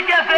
तरीके से